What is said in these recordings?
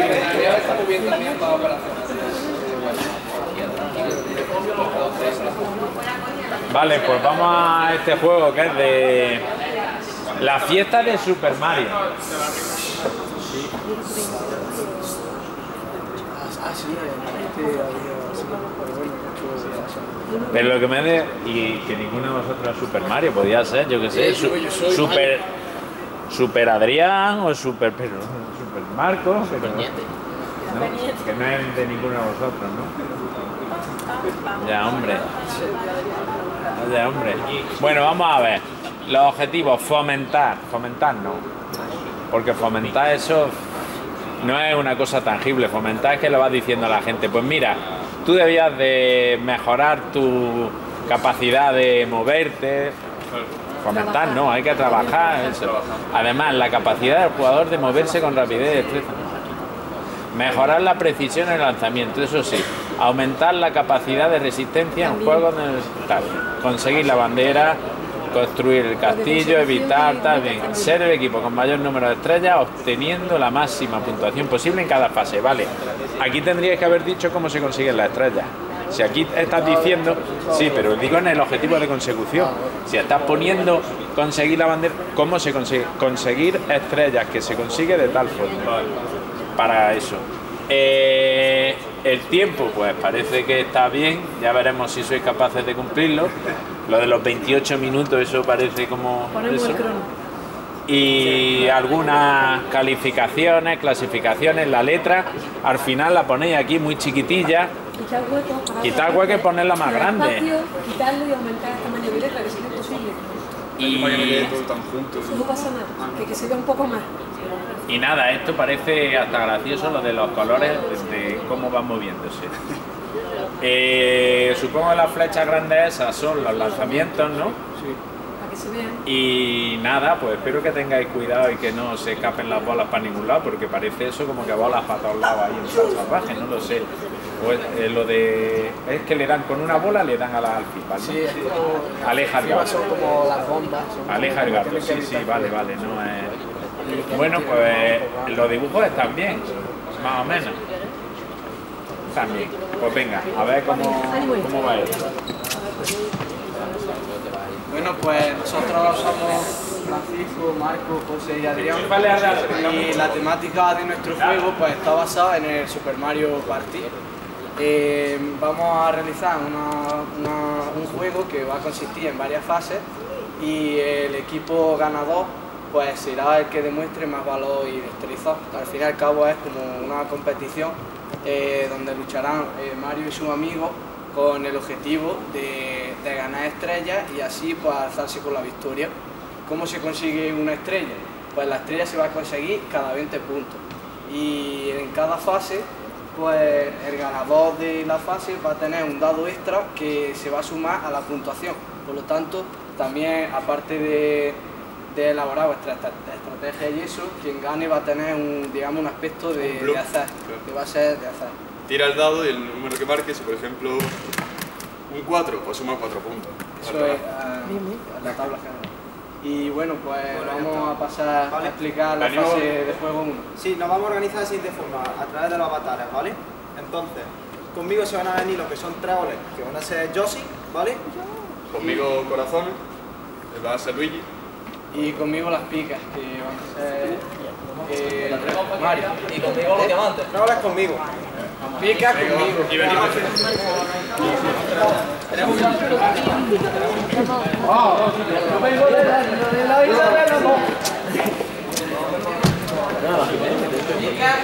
veterinaria está muy bien también para operaciones. Vale, pues vamos a este juego que es de la fiesta de Super Mario. Pero lo que me de... Y que ninguno de vosotros es Super Mario, podía ser, yo que sé, Super Adrián o Super Marco, pero, ¿no? Que no es de ninguno de vosotros, ¿no? Ya, hombre. Bueno, vamos a ver. Los objetivos, fomentar no. Porque fomentar eso no es una cosa tangible, fomentar es que le vas diciendo a la gente, pues mira, tú debías de mejorar tu capacidad de moverte. Fomentar no, hay que trabajar eso. Además, la capacidad del jugador de moverse con rapidez y destreza. Mejorar la precisión en el lanzamiento, eso sí. Aumentar la capacidad de resistencia en juegos de tal. Conseguir la bandera, construir el castillo, evitar tal, bien. Ser el equipo con mayor número de estrellas, obteniendo la máxima puntuación posible en cada fase. Vale, aquí tendríais que haber dicho cómo se consiguen las estrellas. Si aquí estás diciendo, sí, pero digo en el objetivo de consecución. Si estás poniendo conseguir la bandera, ¿cómo se consigue? Conseguir estrellas, que se consigue de tal forma. Para eso. El tiempo, pues parece que está bien. Ya veremos si sois capaces de cumplirlo. Lo de los 28 minutos, eso parece como... Ponemos el crono. Y algunas calificaciones, clasificaciones, la letra, al final la ponéis aquí muy chiquitilla. Quitar hueco y ponerla más grande. Quitarlo y aumentar el tamaño de letra, que si no es posible. Y no pasa nada, que se vea un poco más. Y nada, esto parece hasta gracioso lo de los colores, de cómo van moviéndose. Supongo que las flechas grandes esas son los lanzamientos, ¿no? Sí. Para que se vean. Y nada, pues espero que tengáis cuidado y que no se escapen las bolas para ningún lado, porque parece eso como que bolas para todos lados ahí en San Salvaje, no lo sé. Pues, lo de... es que le dan con una bola, le dan a la alfibal, ¿no? Sí, como... Aleja el gato. Son como las bombas. Aleja el gato, sí, vale, no es... Bueno, pues los dibujos están bien, más o menos. También. Pues venga, a ver cómo va esto. Bueno, pues nosotros somos Francisco, Marco, José y Adrián. Y la temática de nuestro juego pues está basada en el Super Mario Party. Vamos a realizar un juego que va a consistir en varias fases y el equipo ganador pues será el que demuestre más valor y destreza. Al fin y al cabo es como una competición donde lucharán Mario y sus amigos con el objetivo de ganar estrellas y así pues alzarse con la victoria. ¿Cómo se consigue una estrella? Pues la estrella se va a conseguir cada 20 puntos y en cada fase pues el ganador de la fase va a tener un dado extra que se va a sumar a la puntuación. Por lo tanto, también aparte de elaborar vuestra estrategia y eso, quien gane va a tener un aspecto de azar, que va a ser de azar. Tira el dado y el número que marques, por ejemplo, un 4, pues suma 4 puntos. Eso es la tabla general. Y bueno, pues vamos a pasar a explicar la fase de juego 1. Sí, nos vamos a organizar de siguiente forma, a través de los avatares, ¿vale? Entonces, conmigo se van a venir lo que son tréboles, que van a ser Yoshi, ¿vale? Conmigo corazones, va a ser Luigi. Y conmigo las picas, que van a ser Mario. Y conmigo los diamantes. Tréboles conmigo. Picas conmigo. Y venimos. Yo vengo de la isla de los mocos. Picas.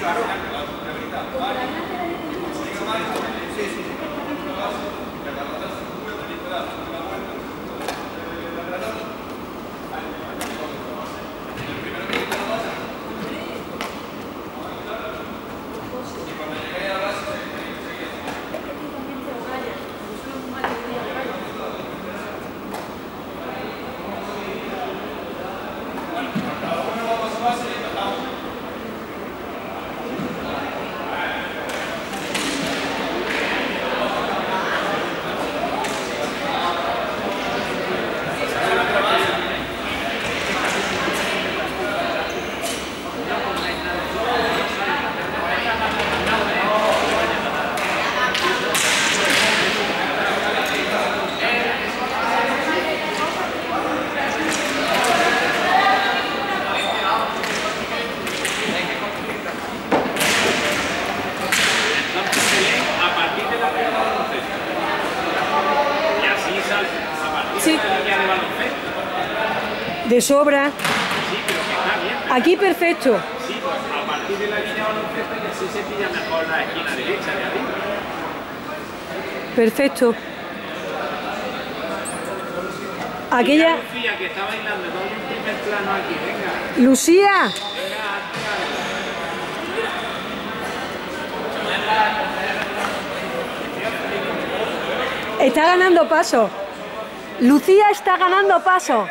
claro. De sobra. Aquí perfecto. Sí, pues a partir de la línea baloncesto y así se pilla mejor la esquina derecha de arriba. Perfecto. Aquella. Lucía que está bailando con un primer plano aquí, venga. Lucía. Está ganando paso. Lucía está ganando paso.